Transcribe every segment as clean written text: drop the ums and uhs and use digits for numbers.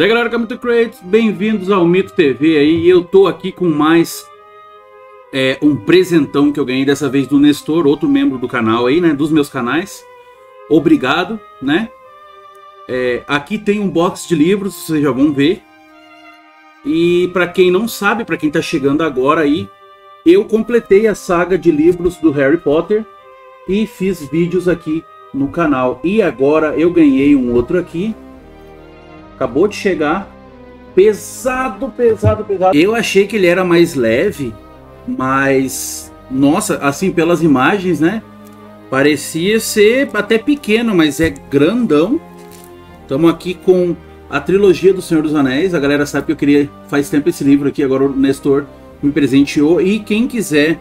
Daí galera que é muito Creates, bem-vindos ao Mito TV aí. Eu tô aqui com mais um presentão que eu ganhei dessa vez do Nestor, outro membro do canal aí, né? Dos meus canais. Obrigado, né? Aqui tem um box de livros, vocês já vão ver. E pra quem não sabe, pra quem tá chegando agora aí, eu completei a saga de livros do Harry Potter e fiz vídeos aqui no canal. E agora eu ganhei um outro aqui. Acabou de chegar. Pesado, pesado, pesado. Eu achei que ele era mais leve, mas... nossa, assim, pelas imagens, né? Parecia ser até pequeno, mas é grandão. Estamos aqui com a trilogia do Senhor dos Anéis. A galera sabe que eu queria faz tempo esse livro aqui. Agora o Nestor me presenteou. E quem quiser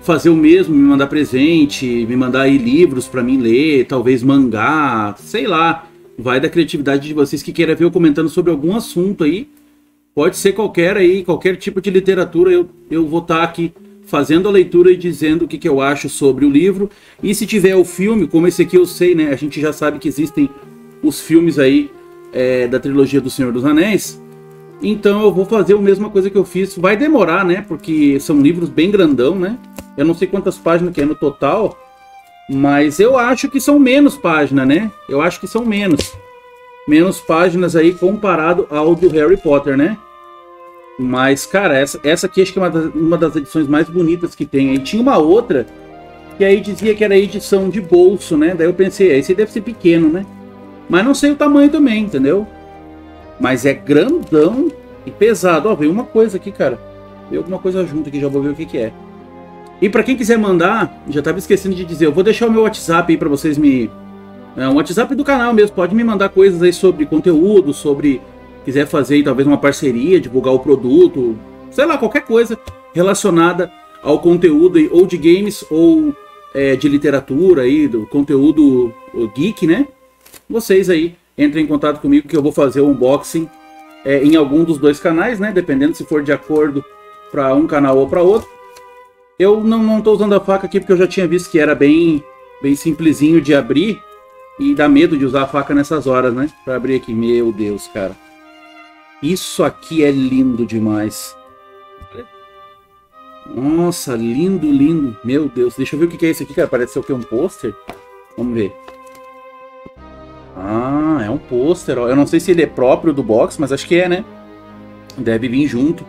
fazer o mesmo, me mandar presente, me mandar aí livros pra mim ler, talvez mangá, sei lá, vai da criatividade de vocês que queiram ver eu comentando sobre algum assunto aí, pode ser qualquer aí, qualquer tipo de literatura, eu vou estar aqui fazendo a leitura e dizendo o que eu acho sobre o livro, e se tiver o filme, como esse aqui eu sei, né, a gente já sabe que existem os filmes aí da trilogia do Senhor dos Anéis, então eu vou fazer a mesma coisa que eu fiz, vai demorar, né, porque são livros bem grandão, né. Eu não sei quantas páginas que é no total, mas eu acho que são menos páginas, né? Eu acho que são menos. Menos páginas aí comparado ao do Harry Potter, né? Mas, cara, essa aqui acho que é uma das edições mais bonitas que tem aí. Tinha uma outra que aí dizia que era edição de bolso, né? Daí eu pensei, esse deve ser pequeno, né? Mas não sei o tamanho também, entendeu? Mas é grandão e pesado. Ó, veio uma coisa aqui, cara. Veio alguma coisa junto aqui, já vou ver o que é. E para quem quiser mandar, já estava esquecendo de dizer, eu vou deixar o meu WhatsApp aí para vocês me... é um WhatsApp do canal mesmo, pode me mandar coisas aí sobre conteúdo, sobre... quiser fazer aí talvez uma parceria, divulgar o produto, sei lá, qualquer coisa relacionada ao conteúdo aí, ou de games, ou de literatura aí, do conteúdo geek, né? Vocês aí entrem em contato comigo que eu vou fazer o unboxing em algum dos dois canais, né? Dependendo se for de acordo para um canal ou para outro. Eu não tô usando a faca aqui porque eu já tinha visto que era bem simplesinho de abrir. E dá medo de usar a faca nessas horas, né? Pra abrir aqui. Meu Deus, cara. Isso aqui é lindo demais. Nossa, lindo, lindo. Meu Deus. Deixa eu ver o que é isso aqui, cara. Parece ser o que? Um pôster? Vamos ver. Ah, é um pôster. Eu não sei se ele é próprio do box, mas acho que é, né? Deve vir junto.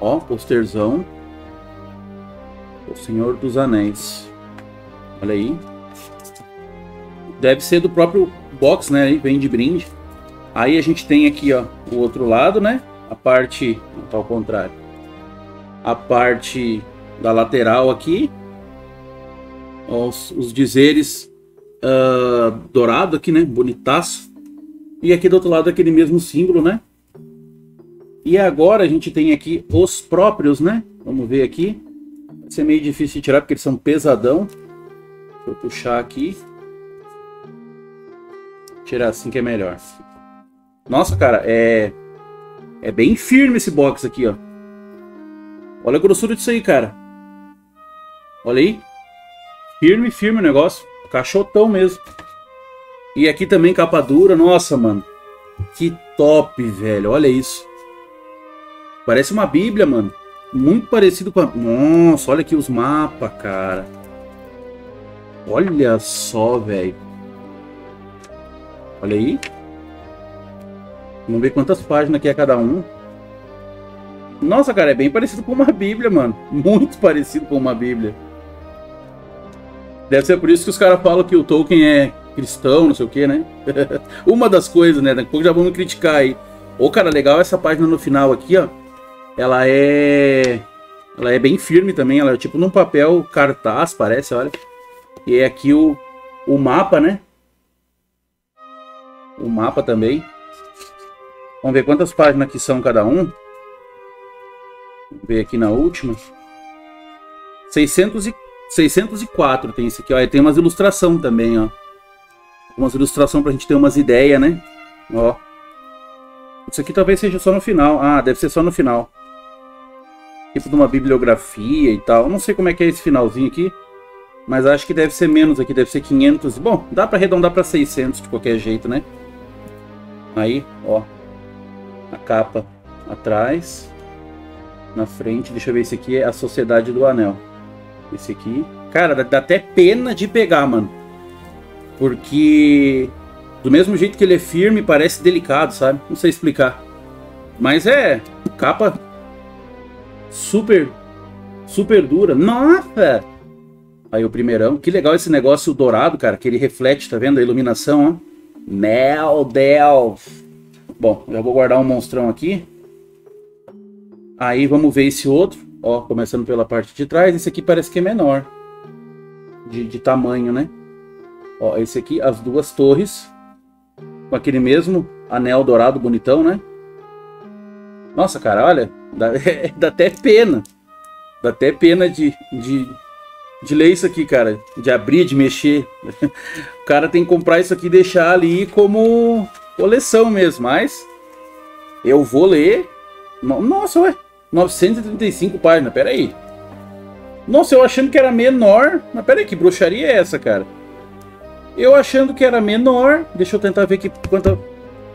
Ó, pôsterzão. O Senhor dos Anéis. Olha aí. Deve ser do próprio box, né? Vem de brinde. Aí a gente tem aqui, ó, o outro lado, né? A parte... não, tá ao contrário. A parte da lateral aqui. Ó, os dizeres dourado aqui, né? Bonitaço. E aqui do outro lado aquele mesmo símbolo, né? E agora a gente tem aqui os próprios, né? Vamos ver aqui. Isso é meio difícil de tirar porque eles são pesadão. Vou puxar aqui. Tirar assim que é melhor. Nossa, cara, é bem firme esse box aqui, ó. Olha a grossura disso aí, cara. Olha aí. Firme, firme o negócio. Caixotão mesmo. E aqui também capa dura. Nossa, mano. Que top, velho. Olha isso. Parece uma bíblia, mano. Muito parecido com a... nossa, olha aqui os mapas, cara. Olha só, velho. Olha aí. Vamos ver quantas páginas que é cada um. Nossa, cara, é bem parecido com uma bíblia, mano. Muito parecido com uma bíblia. Deve ser por isso que os caras falam que o Tolkien é cristão, não sei o que, né? Uma das coisas, né? Daqui a pouco já vamos criticar aí. Ô, cara, legal essa página no final aqui, ó. Ela é bem firme também, ela é tipo num papel cartaz, parece, olha. E é aqui o mapa, né? O mapa também. Vamos ver quantas páginas que são cada um. Vamos ver aqui na última. 604 tem esse aqui, ó. E tem umas ilustrações também, ó. Umas ilustrações pra gente ter umas ideias, né? Ó. Isso aqui talvez seja só no final. Ah, deve ser só no final. Tipo de uma bibliografia e tal. Não sei como é que é esse finalzinho aqui, mas acho que deve ser menos aqui, deve ser 500. Bom, dá pra arredondar pra 600 de qualquer jeito, né? Aí, ó. a capa atrás, na frente, deixa eu ver, esse aqui é a Sociedade do Anel, esse aqui, cara, dá até pena de pegar, mano, porque do mesmo jeito que ele é firme, parece delicado, sabe, não sei explicar, mas é capa super dura, nossa, aí o primeirão, que legal esse negócio dourado, cara, que ele reflete, tá vendo, a iluminação, ó, meu Deus. Bom, já vou guardar um monstrão aqui. Aí vamos ver esse outro. Ó, começando pela parte de trás. Esse aqui parece que é menor. De tamanho, né? Ó, esse aqui, as duas torres. Com aquele mesmo anel dourado bonitão, né? Nossa, cara, olha. Dá até pena. Dá até pena de ler isso aqui, cara. De abrir, de mexer. O cara tem que comprar isso aqui e deixar ali como... coleção mesmo, mas eu vou ler. Nossa, ué, 935 páginas, pera aí. Nossa, eu achando que era menor, mas pera aí, que bruxaria é essa, cara? Eu achando que era menor, deixa eu tentar ver aqui quanto...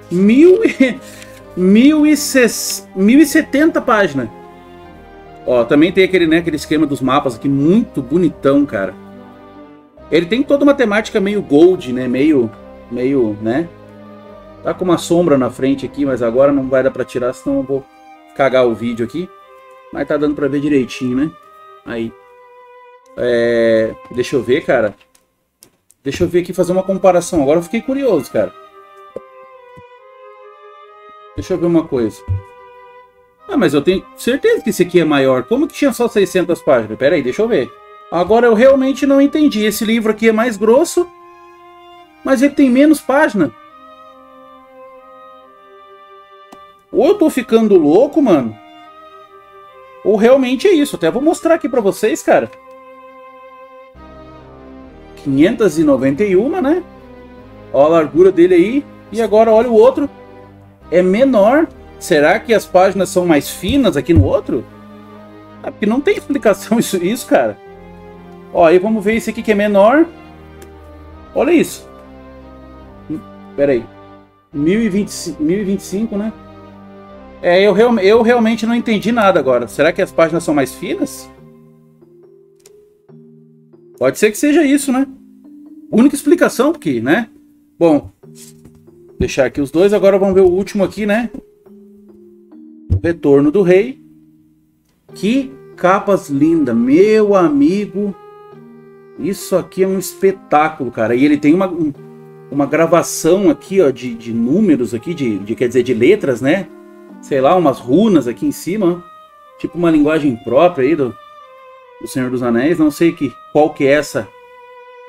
1070 páginas. Ó, também tem aquele, né, aquele esquema dos mapas aqui, muito bonitão, cara. Ele tem toda uma temática meio gold, né, meio, né... Tá com uma sombra na frente aqui, mas agora não vai dar pra tirar, senão eu vou cagar o vídeo aqui. Mas tá dando pra ver direitinho, né? Aí. É... deixa eu ver, cara. Deixa eu ver aqui, fazer uma comparação. Agora eu fiquei curioso, cara. Deixa eu ver uma coisa. Ah, mas eu tenho certeza que esse aqui é maior. Como que tinha só 600 páginas? Pera aí, deixa eu ver. Agora eu realmente não entendi. Esse livro aqui é mais grosso, mas ele tem menos páginas. Ou eu tô ficando louco, mano, ou realmente é isso. Até vou mostrar aqui pra vocês, cara. 591, né? Olha a largura dele aí. E agora olha o outro. É menor. Será que as páginas são mais finas aqui no outro? Ah, porque não tem explicação isso, cara. Ó, aí vamos ver esse aqui que é menor. Olha isso. Pera aí. 1025, né? É, eu realmente não entendi nada agora. Será que as páginas são mais finas? Pode ser que seja isso, né? Única explicação, porque, né? Bom, deixar aqui os dois. Agora vamos ver o último aqui, né? Retorno do Rei. Que capas lindas, meu amigo. Isso aqui é um espetáculo, cara. E ele tem uma gravação aqui, ó, de números aqui, quer dizer, de letras, né? Sei lá, umas runas aqui em cima, tipo uma linguagem própria aí do Senhor dos Anéis, não sei qual que é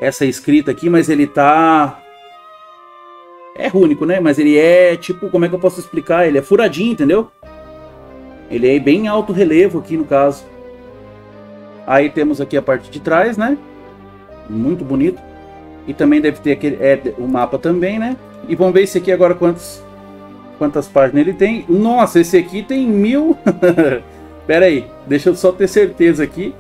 essa escrita aqui, mas ele tá... é rúnico, né? Mas ele é tipo, como é que eu posso explicar? Ele é furadinho, entendeu? Ele é bem alto relevo aqui no caso. Aí temos aqui a parte de trás, né? Muito bonito. E também deve ter aquele, o mapa também, né? E vamos ver esse aqui agora quantas páginas ele tem. Nossa, esse aqui tem 1000. Pera aí, deixa eu só ter certeza aqui.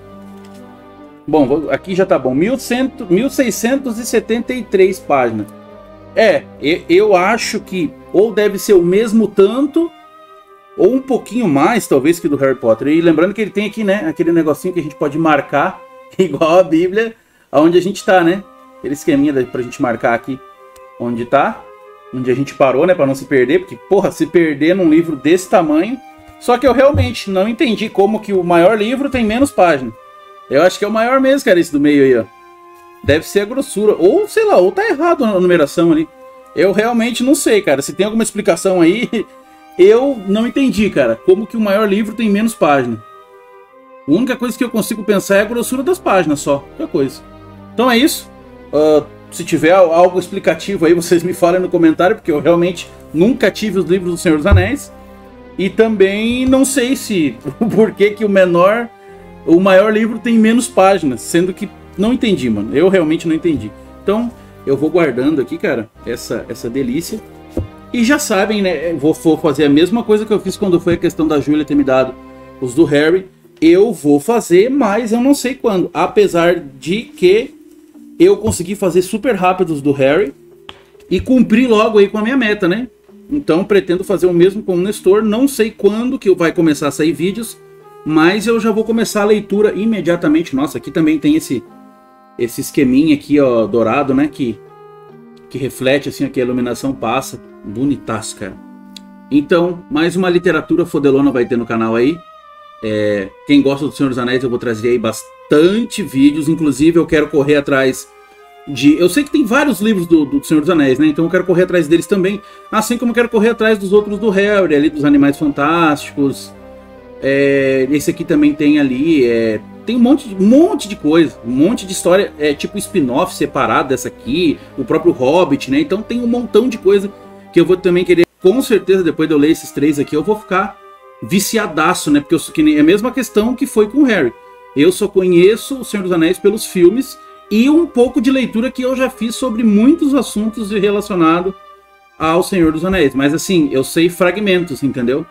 Bom, aqui já tá bom. 1673 páginas. É, eu acho que ou deve ser o mesmo tanto, ou um pouquinho mais, talvez, que do Harry Potter. E lembrando que ele tem aqui, né, aquele negocinho que a gente pode marcar, igual a Bíblia, aonde a gente tá, né? Aquele esqueminha pra gente marcar aqui onde tá. Onde a gente parou, né, pra não se perder, porque, porra, se perder num livro desse tamanho... Só que eu realmente não entendi como que o maior livro tem menos páginas. Eu acho que é o maior mesmo, cara, esse do meio aí, ó. Deve ser a grossura, ou, sei lá, ou tá errado a numeração ali. Eu realmente não sei, cara, se tem alguma explicação aí, eu não entendi, cara, como que o maior livro tem menos páginas. A única coisa que eu consigo pensar é a grossura das páginas só, outra coisa. Então é isso. Se tiver algo explicativo aí, vocês me falem no comentário, porque eu realmente nunca tive os livros do Senhor dos Anéis. E também não sei se por que o maior livro tem menos páginas, sendo que não entendi, mano. Eu realmente não entendi. Então, eu vou guardando aqui, cara, essa delícia. E já sabem, né? Vou fazer a mesma coisa que eu fiz quando foi a questão da Julia ter me dado os do Harry. Eu vou fazer, mas eu não sei quando. Apesar de que... eu consegui fazer super rápidos do Harry e cumpri logo aí com a minha meta, né? Então pretendo fazer o mesmo com o Nestor. Não sei quando que vai começar a sair vídeos, mas eu já vou começar a leitura imediatamente. Nossa, aqui também tem esse esqueminha aqui, ó, dourado, né? Que reflete assim, ó, que a iluminação passa. Bonitaço, cara. Então, mais uma literatura fodelona vai ter no canal aí. Quem gosta do Senhor dos Anéis, eu vou trazer aí bastante vídeos. Inclusive, eu quero correr atrás de... Eu sei que tem vários livros do Senhor dos Anéis, né? Então eu quero correr atrás deles também. Assim como eu quero correr atrás dos outros do Harry, ali dos Animais Fantásticos. Esse aqui também tem ali. Tem um monte de coisa. Um monte de história, tipo spin-off separado dessa aqui. O próprio Hobbit, né? Então tem um montão de coisa que eu vou também querer. Com certeza, depois de eu ler esses três aqui, eu vou ficar viciadaço, né? Porque é a mesma questão que foi com o Harry. Eu só conheço o Senhor dos Anéis pelos filmes e um pouco de leitura que eu já fiz sobre muitos assuntos relacionados ao Senhor dos Anéis. Mas assim, eu sei fragmentos, entendeu?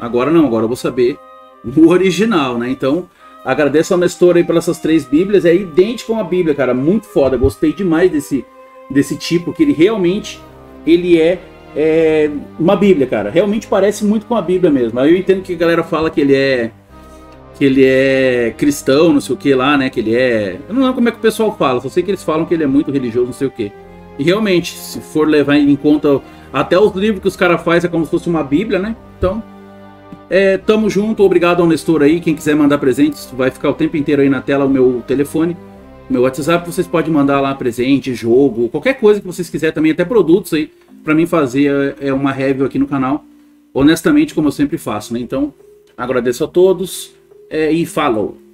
Agora não, agora eu vou saber o original, né? Então, agradeço ao Nestor aí pelas essas três bíblias. É idêntico a uma bíblia, cara. Muito foda. Gostei demais desse tipo, que ele realmente é uma bíblia, cara. Realmente parece muito com a bíblia mesmo. Aí eu entendo que a galera fala que ele é cristão, não sei o que lá, né? Que ele é... Eu não lembro como é que o pessoal fala, só sei que eles falam que ele é muito religioso, não sei o que. E realmente, se for levar em conta até os livros que os caras fazem, é como se fosse uma bíblia, né? Então, tamo junto. Obrigado ao Nestor aí. Quem quiser mandar presentes, vai ficar o tempo inteiro aí na tela o meu telefone, meu WhatsApp. Vocês podem mandar lá presente, jogo, qualquer coisa que vocês quiserem também, até produtos aí, pra mim fazer uma review aqui no canal, honestamente, como eu sempre faço, né? Então, agradeço a todos e falou!